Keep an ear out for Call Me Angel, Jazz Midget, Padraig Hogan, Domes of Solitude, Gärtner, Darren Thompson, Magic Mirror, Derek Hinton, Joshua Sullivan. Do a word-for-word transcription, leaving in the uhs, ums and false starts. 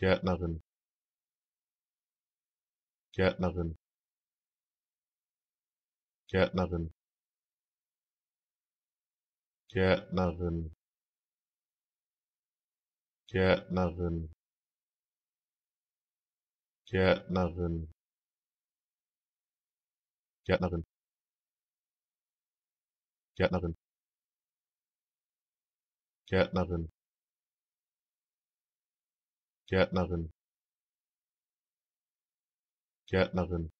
Gärtnerin, Gärtnerin, Gärtnerin, Gärtnerin, Gärtnerin, Gärtnerin, Gärtnerin, Gärtnerin, Gärtnerin, Gärtnerin, Gärtnerin,